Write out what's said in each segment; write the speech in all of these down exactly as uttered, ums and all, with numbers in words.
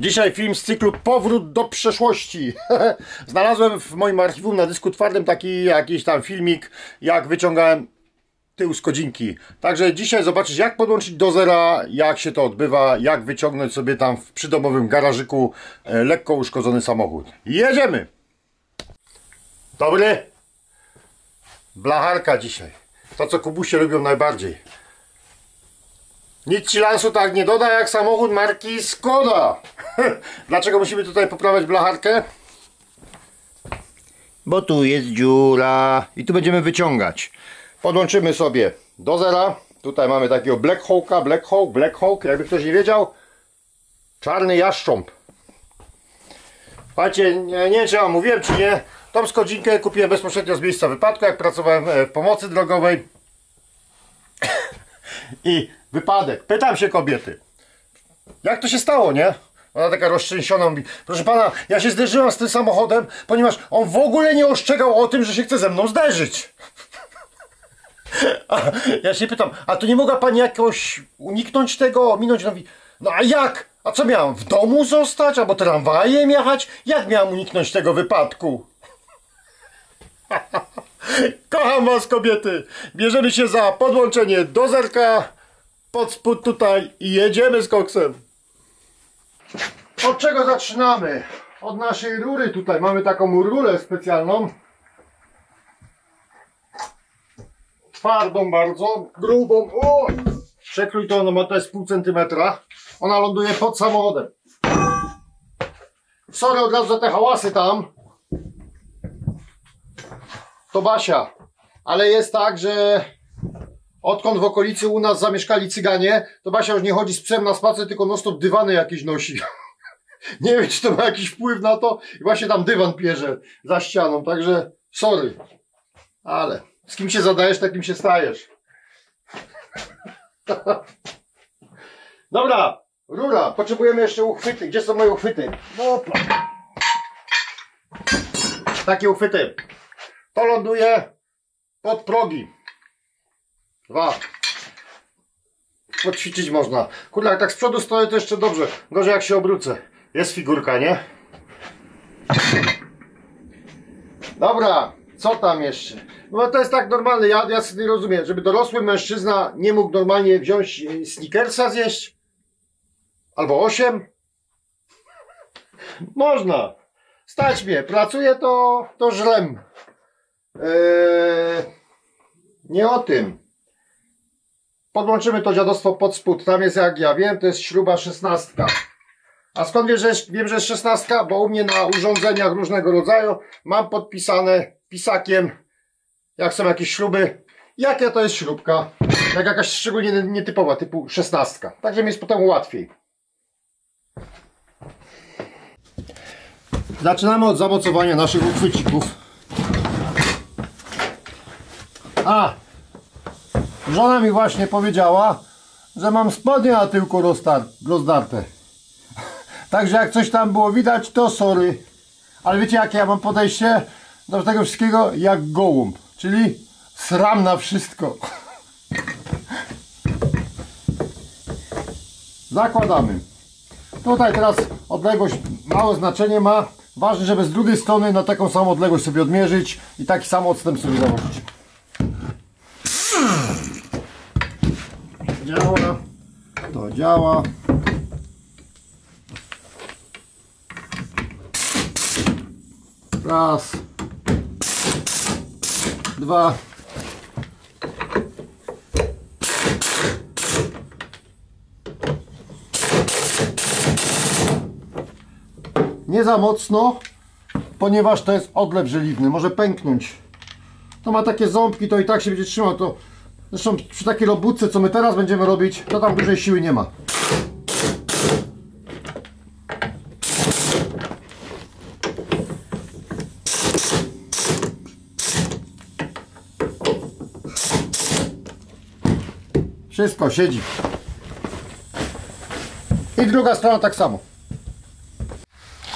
Dzisiaj film z cyklu Powrót do przeszłości. Znalazłem w moim archiwum na dysku twardym taki jakiś tam filmik, jak wyciągałem tył z kodzinki. Także dzisiaj zobaczysz, jak podłączyć do zera, jak się to odbywa, jak wyciągnąć sobie tam w przydomowym garażyku e, lekko uszkodzony samochód. Jedziemy! Dobry! Blacharka dzisiaj. To, co Kubusie lubią najbardziej. Nic ci lansu tak nie doda, jak samochód marki Skoda. Dlaczego musimy tutaj poprawiać blacharkę? Bo tu jest dziura i tu będziemy wyciągać. Podłączymy sobie do zera. Tutaj mamy takiego Black Hawka, Black Hawk, Black Hawk. Jakby ktoś nie wiedział, czarny jaszcząb. Patrzcie, nie wiem, czy ja mówiłem, czy nie. Tą skodzinkę kupiłem bezpośrednio z miejsca wypadku, jak pracowałem w pomocy drogowej. I wypadek. Pytam się kobiety, jak to się stało, nie? Ona taka roztrzęsiona mówi, proszę pana, ja się zderzyłam z tym samochodem, ponieważ on w ogóle nie ostrzegał o tym, że się chce ze mną zderzyć. A ja się pytam, a to nie mogła pani jakoś uniknąć tego, ominąć? No, no a jak? A co miałam? W domu zostać? Albo tramwajem jechać? Jak miałam uniknąć tego wypadku? Kocham was, kobiety! Bierzemy się za podłączenie do zerka pod spód tutaj i jedziemy z koksem. Od czego zaczynamy? Od naszej rury tutaj. Mamy taką rurę specjalną. Twardą bardzo, grubą. O! Przekrój to, ona ma to jest pół centymetra. Ona ląduje pod samochodem. Sorry od razu za te hałasy tam. To Basia, ale jest tak, że odkąd w okolicy u nas zamieszkali cyganie, to Basia już nie chodzi z psem na spacer, tylko non stop dywany jakieś nosi. Nie wiem, czy to ma jakiś wpływ na to i właśnie tam dywan pierze za ścianą, także sorry. Ale z kim się zadajesz, takim się stajesz. Dobra, rura, potrzebujemy jeszcze uchwyty. Gdzie są moje uchwyty? Opa. Takie uchwyty. To ląduje pod progi. Dwa. Podświecić można. Kurde, jak tak z przodu stoję, to jeszcze dobrze. Gorzej jak się obrócę. Jest figurka, nie? Dobra, co tam jeszcze? No to jest tak normalne, ja, ja sobie nie rozumiem. Żeby dorosły mężczyzna nie mógł normalnie wziąć Snickersa zjeść? Albo osiem? Można. Stać mnie, pracuję to, to żrem. Eee, nie o tym. Podłączymy to dziadostwo pod spód. Tam jest, jak ja wiem, to jest śruba szesnastka. A skąd wiem, że, wiem, że jest szesnastka? Bo u mnie na urządzeniach różnego rodzaju mam podpisane pisakiem, jak są jakieś śruby, jaka to jest śrubka. Jak jakaś szczególnie nietypowa, typu szesnastka. Także mi jest potem łatwiej. Zaczynamy od zamocowania naszych uchwycików. A, żona mi właśnie powiedziała, że mam spodnie na tyłku rozdarte. Także jak coś tam było widać, to sorry. Ale wiecie, jakie ja mam podejście do tego wszystkiego? Jak gołąb. Czyli sram na wszystko. Zakładamy. Tutaj teraz odległość małe znaczenie ma. Ważne, żeby z drugiej strony na taką samą odległość sobie odmierzyć i taki sam odstęp sobie założyć. Działa, to działa. Raz, dwa, nie za mocno, ponieważ to jest odlew żeliwny, może pęknąć. To ma takie ząbki, to i tak się będzie trzymało. To zresztą przy takiej robótce, co my teraz będziemy robić, to tam dużej siły nie ma. Wszystko siedzi. I druga strona tak samo.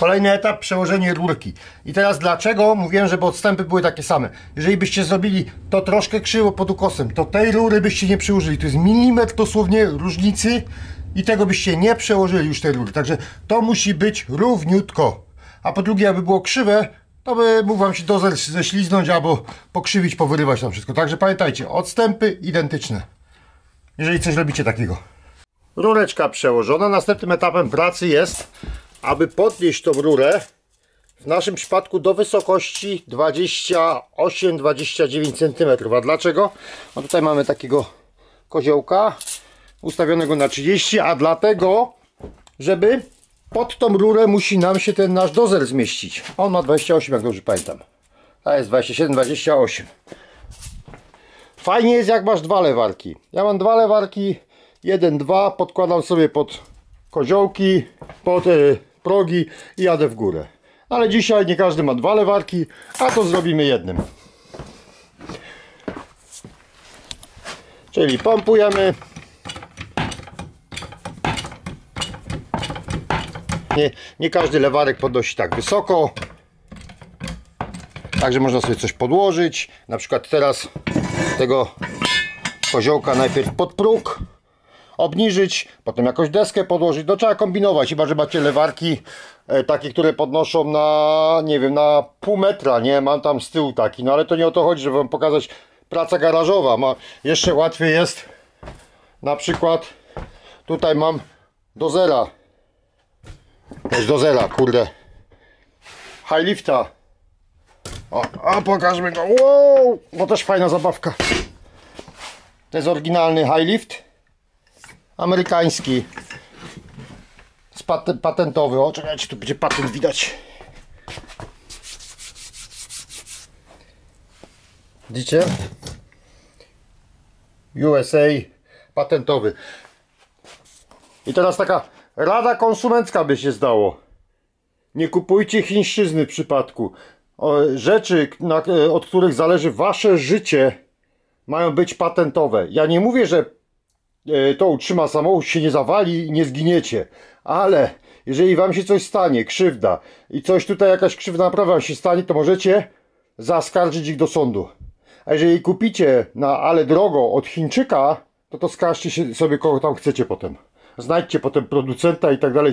Kolejny etap, przełożenie rurki. I teraz dlaczego mówiłem, żeby odstępy były takie same? Jeżeli byście zrobili to troszkę krzywo pod ukosem, to tej rury byście nie przyłożyli. To jest milimetr dosłownie różnicy i tego byście nie przełożyli już tej rury. Także to musi być równiutko. A po drugie, aby było krzywe, to by mógł wam się dozer ześliznąć albo pokrzywić, powyrywać tam wszystko. Także pamiętajcie, odstępy identyczne, jeżeli coś robicie takiego. Rureczka przełożona. Następnym etapem pracy jest, aby podnieść tą rurę, w naszym przypadku do wysokości dwadzieścia osiem do dwudziestu dziewięciu centymetrów. A dlaczego? No tutaj mamy takiego koziołka ustawionego na trzydzieści, a dlatego, żeby pod tą rurę musi nam się ten nasz dozer zmieścić. On ma dwadzieścia osiem, jak dobrze pamiętam. To jest dwadzieścia siedem, dwadzieścia osiem. Fajnie jest, jak masz dwa lewarki. Ja mam dwa lewarki, jeden, dwa, podkładam sobie pod koziołki, pod y, progi i jadę w górę. Ale dzisiaj nie każdy ma dwa lewarki, a to zrobimy jednym. Czyli pompujemy. Nie, nie każdy lewarek podnosi tak wysoko. Także można sobie coś podłożyć. Na przykład teraz tego koziołka najpierw pod próg obniżyć, potem jakąś deskę podłożyć. No trzeba kombinować, chyba że macie lewarki e, takie, które podnoszą na, nie wiem, na pół metra, nie? Mam tam z tyłu taki, no ale to nie o to chodzi, żeby wam pokazać praca garażowa. Ma, jeszcze łatwiej jest, na przykład tutaj mam do zera, też do zera, kurde, Highlifta. O, a pokażmy go, wow, bo też fajna zabawka. To jest oryginalny Highlift amerykański, patentowy. O, czekajcie, tu będzie patent widać. Widzicie? U S A, patentowy. I teraz taka rada konsumencka by się zdało. Nie kupujcie chińszczyzny w przypadku. Rzeczy, od których zależy wasze życie, mają być patentowe. Ja nie mówię, że to utrzyma samochód, się nie zawali i nie zginiecie, ale jeżeli wam się coś stanie, krzywda i coś tutaj, jakaś krzywda naprawa się stanie, to możecie zaskarżyć ich do sądu. A jeżeli kupicie na ale drogo od Chińczyka, to to skarżcie się sobie, kogo tam chcecie potem. Znajdźcie potem producenta i tak dalej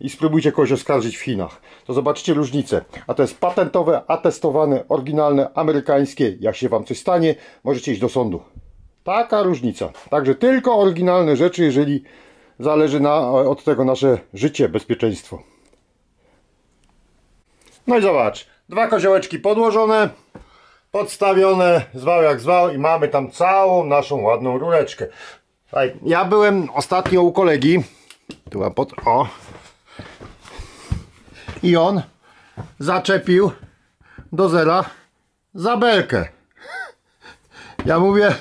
i spróbujcie kogoś oskarżyć w Chinach. To zobaczycie różnicę. A to jest patentowe, atestowane, oryginalne, amerykańskie. Jak się wam coś stanie, możecie iść do sądu. Taka różnica. Także tylko oryginalne rzeczy, jeżeli zależy na, od tego nasze życie, bezpieczeństwo. No i zobacz, dwa koziołeczki podłożone, podstawione, zwał jak zwał i mamy tam całą naszą ładną rureczkę. Ja byłem ostatnio u kolegi, tu mam pod, o, i on zaczepił do zera za belkę. Ja mówię,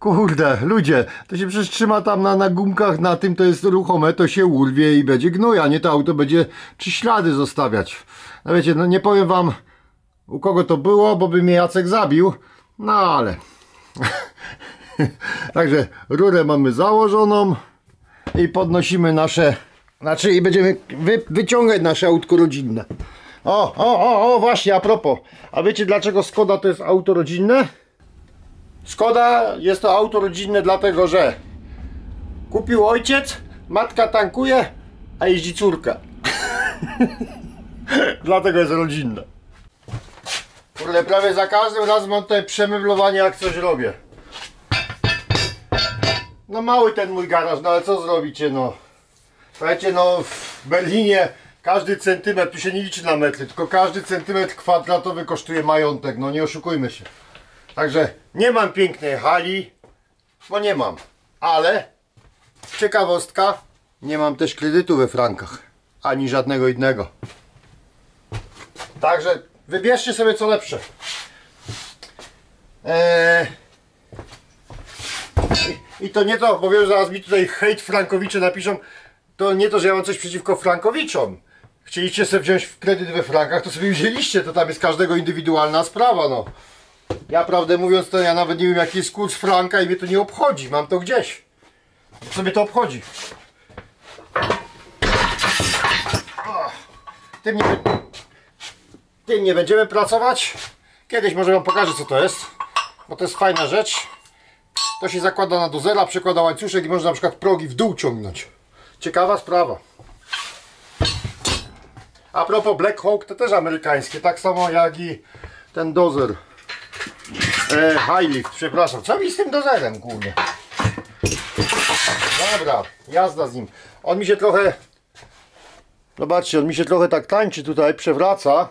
kurde, ludzie, to się przecież trzyma tam na, na gumkach, na tym, to jest ruchome, to się urwie i będzie gnoja, nie? To auto będzie czy ślady zostawiać. No wiecie, no nie powiem wam, u kogo to było, bo by mnie Jacek zabił, no ale... Także rurę mamy założoną i podnosimy nasze, znaczy i będziemy wy, wyciągać nasze autko rodzinne. O, o, o, o, właśnie, a propos, a wiecie dlaczego Skoda to jest auto rodzinne? Skoda jest to auto rodzinne dlatego, że kupił ojciec, matka tankuje, a jeździ córka. Dlatego jest rodzinne. Kurde, prawie za każdym razem mam tutaj przemeblowanie, jak coś robię. No mały ten mój garaż, no ale co zrobicie, no. Słuchajcie, no w Berlinie każdy centymetr, tu się nie liczy na metry, tylko każdy centymetr kwadratowy kosztuje majątek, no nie oszukujmy się. Także nie mam pięknej hali, bo nie mam, ale ciekawostka, nie mam też kredytu we frankach, ani żadnego innego. Także wybierzcie sobie co lepsze. Eee... I, I to nie to, bo wiem, że zaraz mi tutaj hejt frankowicze napiszą, to nie to, że ja mam coś przeciwko frankowiczom. Chcieliście sobie wziąć kredyt we frankach, to sobie wzięliście, to tam jest każdego indywidualna sprawa, no. Ja prawdę mówiąc, to ja nawet nie wiem, jaki jest kurs franka i mnie to nie obchodzi, mam to gdzieś. Co mnie to obchodzi? Tym nie, tym nie będziemy pracować. Kiedyś może wam pokażę, co to jest, bo to jest fajna rzecz. To się zakłada na dozera, przekłada łańcuszek i można na przykład progi w dół ciągnąć. Ciekawa sprawa. A propos, Black Hawk to też amerykańskie, tak samo jak i ten dozer e, Highlift, przepraszam. Co mi z tym dozerem, kurde? Dobra, jazda z nim. On mi się trochę, zobaczcie, on mi się trochę tak tańczy tutaj, przewraca.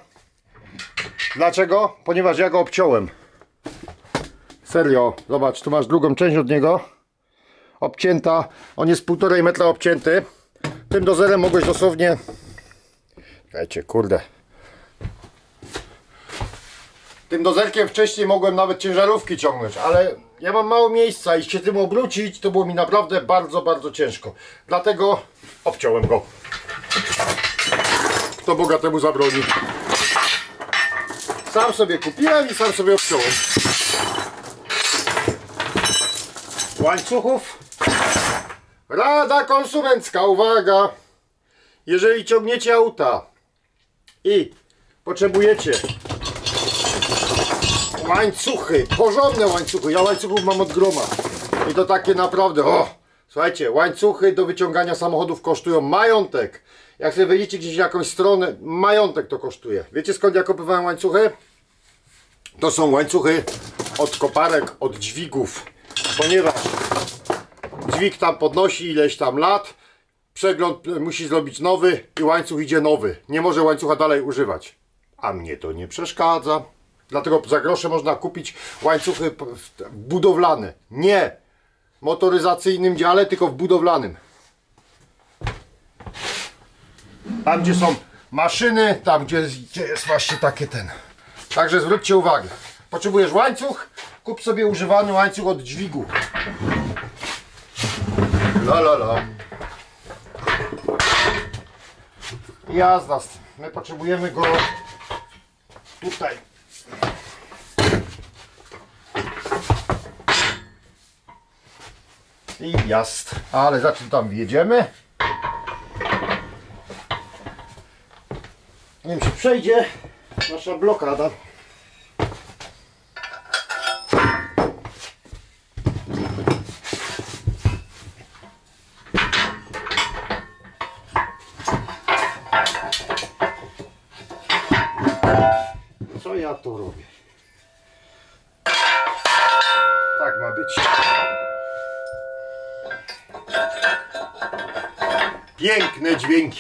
Dlaczego? Ponieważ ja go obciąłem. Serio, zobacz, tu masz drugą część od niego obcięta, on jest półtora metra obcięty. Tym dozerem mogłeś dosłownie, czekajcie, kurde, tym dozerkiem wcześniej mogłem nawet ciężarówki ciągnąć, ale ja mam mało miejsca i się tym obrócić to było mi naprawdę bardzo, bardzo ciężko, dlatego obciąłem go. Kto Boga temu zabroni. Sam sobie kupiłem i sam sobie obciąłem. Łańcuchów. Rada konsumencka, uwaga! Jeżeli ciągniecie auta i potrzebujecie łańcuchy, porządne łańcuchy, ja łańcuchów mam od groma i to takie naprawdę, o! Słuchajcie, łańcuchy do wyciągania samochodów kosztują majątek. Jak sobie wejdziecie gdzieś na jakąś stronę, majątek to kosztuje. Wiecie skąd ja kupowałem łańcuchy? To są łańcuchy od koparek, od dźwigów. Ponieważ dźwig tam podnosi ileś tam lat, przegląd musi zrobić nowy i łańcuch idzie nowy. Nie może łańcucha dalej używać. A mnie to nie przeszkadza. Dlatego za grosze można kupić łańcuchy budowlane. Nie w motoryzacyjnym dziale, tylko w budowlanym. Tam gdzie są maszyny, tam gdzie, gdzie jest właśnie takie ten. Także zwróćcie uwagę. Potrzebujesz łańcuch? Kup sobie używany łańcuch od dźwigu. La la la. Jazda. My potrzebujemy go tutaj. I jazd. Ale za czym tam jedziemy? Nie wiem, czy przejdzie nasza blokada. Co ja tu robię? Tak ma być. Piękne dźwięki.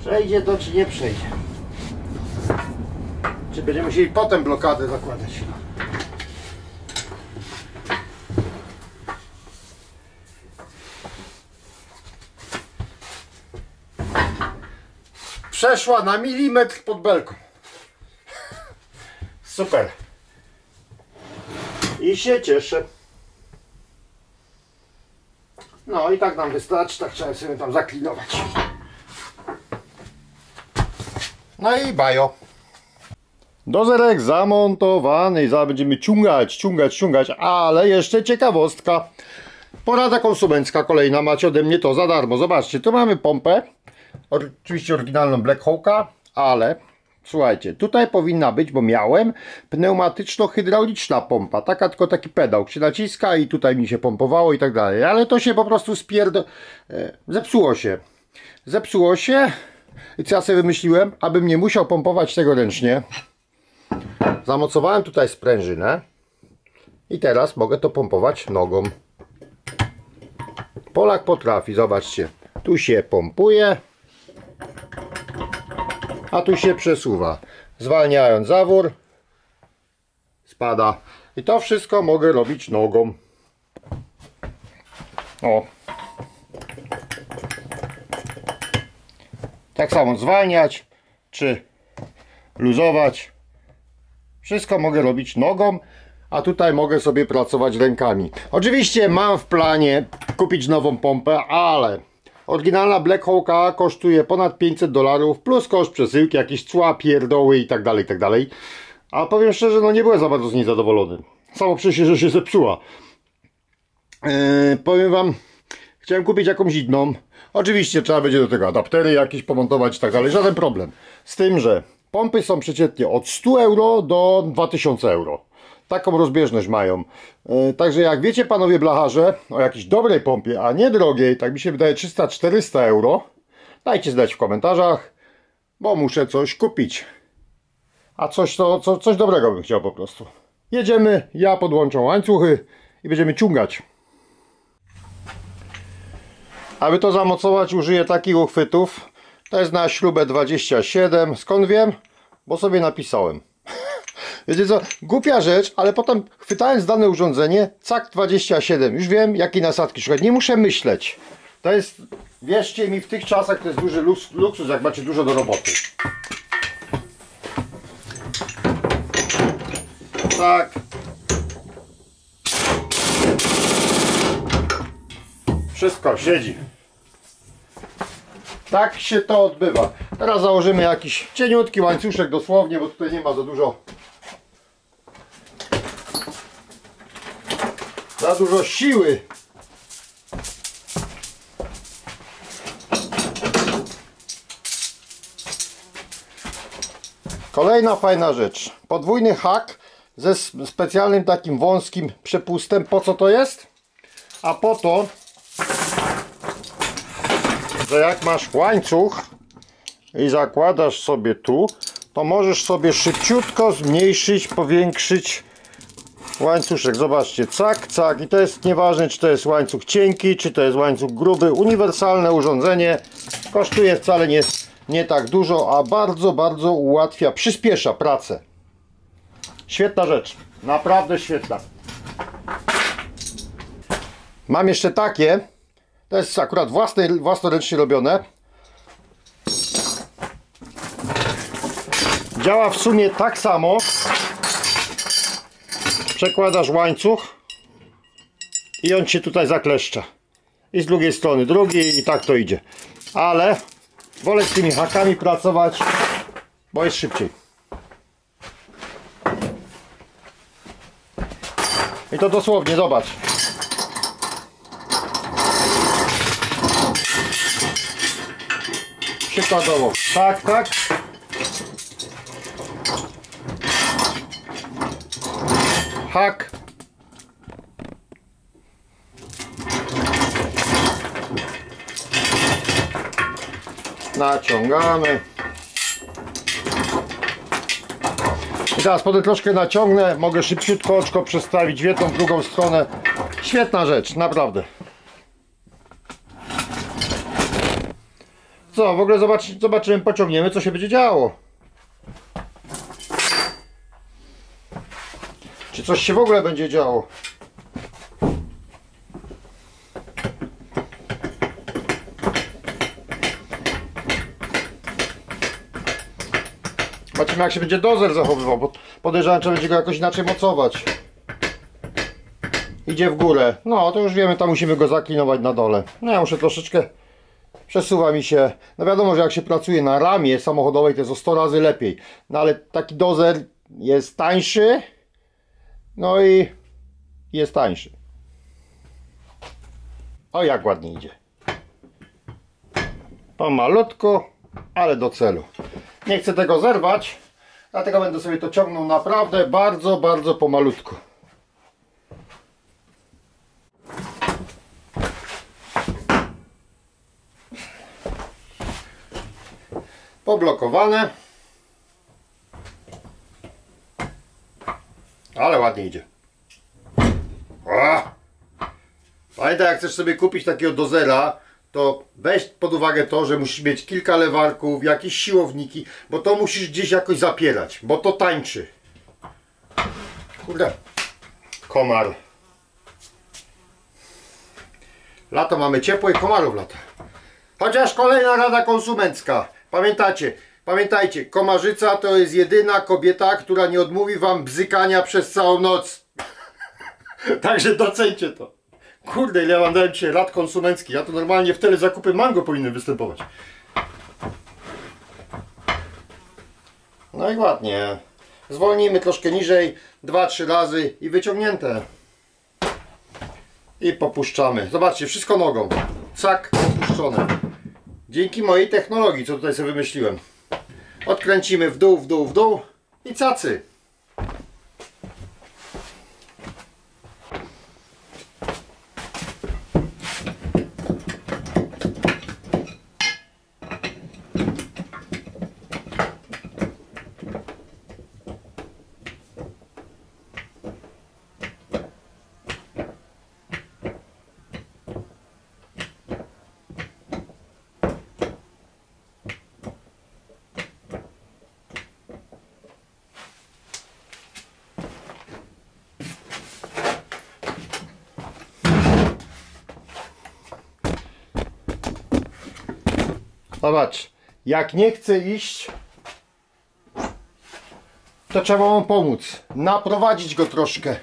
Przejdzie to czy nie przejdzie? Czy będziemy musieli potem blokadę zakładać? Przeszła na milimetr pod belką. Super. I się cieszę. No i tak nam wystarczy, tak trzeba sobie tam zaklinować. No i bajo. Dozerek zamontowany. Zaraz będziemy ciągać, ciągać, ciągać. Ale jeszcze ciekawostka. Porada konsumencka kolejna. Macie ode mnie to za darmo. Zobaczcie, tu mamy pompę. Oczywiście oryginalną Black Hawka, ale słuchajcie, tutaj powinna być, bo miałem, pneumatyczno-hydrauliczna pompa. Taka, tylko taki pedał się naciska i tutaj mi się pompowało i tak dalej. Ale to się po prostu spierd... Zepsuło się. Zepsuło się. I co ja sobie wymyśliłem? Abym nie musiał pompować tego ręcznie, zamocowałem tutaj sprężynę i teraz mogę to pompować nogą. Polak potrafi, zobaczcie. Tu się pompuje, a tu się przesuwa. Zwalniając zawór, spada. I to wszystko mogę robić nogą. O. Tak samo zwalniać, czy luzować. Wszystko mogę robić nogą, a tutaj mogę sobie pracować rękami. Oczywiście mam w planie kupić nową pompę, ale oryginalna Black Hawka kosztuje ponad pięćset dolarów, plus koszt przesyłki, jakieś cła, pierdoły i tak dalej, i tak dalej. A powiem szczerze, no nie byłem za bardzo z niej zadowolony. Samo przez się, że się zepsuła. Yy, powiem wam, chciałem kupić jakąś inną. Oczywiście trzeba będzie do tego adaptery jakieś pomontować i tak dalej, żaden problem. Z tym, że pompy są przeciętnie od stu euro do dwa tysiące euro. Taką rozbieżność mają. Yy, także jak wiecie panowie blacharze o jakiejś dobrej pompie, a nie drogiej, tak mi się wydaje trzysta czterysta euro, dajcie znać w komentarzach, bo muszę coś kupić. A coś, to, co, coś dobrego bym chciał po prostu. Jedziemy, ja podłączę łańcuchy i będziemy ciągać. Aby to zamocować, użyję takich uchwytów. To jest na śrubę dwadzieścia siedem. Skąd wiem? Bo sobie napisałem. Wiecie co? Głupia rzecz, ale potem chwytając dane urządzenie, cak dwadzieścia siedem. Już wiem, jakiej nasadki szukać. Nie muszę myśleć. To jest, wierzcie mi, w tych czasach to jest duży luksus, jak macie dużo do roboty. Tak. Wszystko siedzi. Tak się to odbywa. Teraz założymy jakiś cieniutki łańcuszek dosłownie, bo tutaj nie ma za dużo za dużo siły. Kolejna fajna rzecz. Podwójny hak ze specjalnym takim wąskim przepustem. Po co to jest? A po to, że jak masz łańcuch i zakładasz sobie tu, to możesz sobie szybciutko zmniejszyć, powiększyć łańcuszek. Zobaczcie, cak, cak. I to jest nieważne, czy to jest łańcuch cienki, czy to jest łańcuch gruby. Uniwersalne urządzenie. Kosztuje wcale nie, nie tak dużo, a bardzo, bardzo ułatwia, przyspiesza pracę. Świetna rzecz. Naprawdę świetna. Mam jeszcze takie. To jest akurat własne, własnoręcznie robione. Działa w sumie tak samo. Przekładasz łańcuch i on się tutaj zakleszcza. I z drugiej strony drugi i tak to idzie. Ale wolę z tymi hakami pracować, bo jest szybciej. I to dosłownie, zobacz. Przykładowo, tak, tak. Hak. Naciągamy. I teraz potem troszkę naciągnę, mogę szybciutko oczko przestawić w jedną, w drugą stronę. Świetna rzecz, naprawdę. Co, w ogóle zobaczy, zobaczymy, pociągniemy, co się będzie działo. Czy coś się w ogóle będzie działo. Zobaczymy, jak się będzie dozer zachowywał, bo podejrzewam, że będzie go jakoś inaczej mocować. Idzie w górę. No, to już wiemy, tam musimy go zaklinować na dole. No ja muszę troszeczkę... Przesuwa mi się, no wiadomo, że jak się pracuje na ramie samochodowej, to jest o sto razy lepiej. No ale taki dozer jest tańszy, no i jest tańszy. O, jak ładnie idzie. Pomalutku, ale do celu. Nie chcę tego zerwać, dlatego będę sobie to ciągnął naprawdę bardzo, bardzo pomalutku. Poblokowane, ale ładnie idzie. O! Pamiętaj, jak chcesz sobie kupić takiego dozera, to weź pod uwagę to, że musisz mieć kilka lewarków, jakieś siłowniki, bo to musisz gdzieś jakoś zapierać, bo to tańczy. Kurde, komar. Lato mamy ciepło i komarów lata. Chociaż kolejna rada konsumencka. Pamiętacie, pamiętajcie, komarzyca to jest jedyna kobieta, która nie odmówi wam bzykania przez całą noc. Także docencie to. Kurde, ile wam dałem dzisiaj rad konsumenckich. Ja to normalnie w tele zakupy mango powinny występować. No i ładnie. Zwolnijmy troszkę niżej, dwa trzy razy i wyciągnięte. I popuszczamy. Zobaczcie, wszystko nogą. Cak, popuszczone. Dzięki mojej technologii, co tutaj sobie wymyśliłem. Odkręcimy w dół, w dół, w dół i cacy. Zobacz, jak nie chce iść, to trzeba mu pomóc, naprowadzić go troszkę.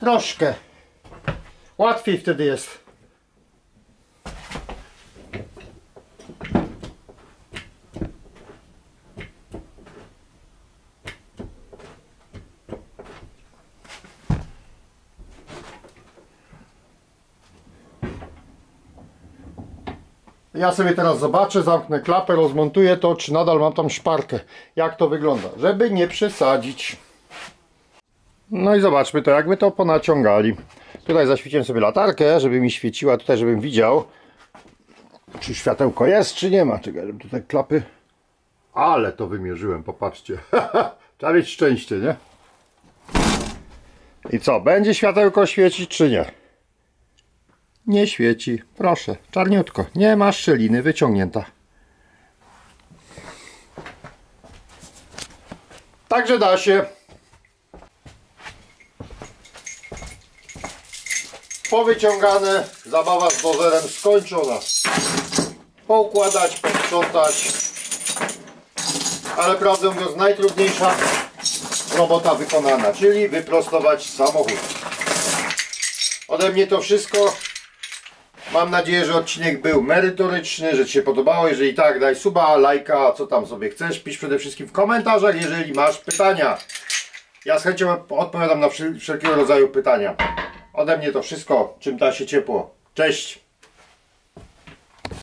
Troszkę. Łatwiej wtedy jest. Ja sobie teraz zobaczę, zamknę klapę, rozmontuję to, czy nadal mam tam szparkę. Jak to wygląda, żeby nie przesadzić. No i zobaczmy to, jakby to ponaciągali. Tutaj zaświeciłem sobie latarkę, żeby mi świeciła tutaj, żebym widział, czy światełko jest, czy nie ma. Czekaj, żeby tutaj klapy... Ale to wymierzyłem, popatrzcie. Trzeba mieć szczęście, nie? I co, będzie światełko świecić, czy nie? Nie świeci, proszę, czarniutko, nie ma szczeliny, wyciągnięta. Także da się. Powyciągane, zabawa z dozerem skończona. Poukładać, posprzątać. Ale prawdę mówiąc, najtrudniejsza robota wykonana, czyli wyprostować samochód. Ode mnie to wszystko. Mam nadzieję, że odcinek był merytoryczny, że Ci się podobało. Jeżeli tak, daj suba, lajka, co tam sobie chcesz. Pisz przede wszystkim w komentarzach, jeżeli masz pytania. Ja z chęcią odpowiadam na wszelkiego rodzaju pytania. Ode mnie to wszystko, czym da się ciepło. Cześć!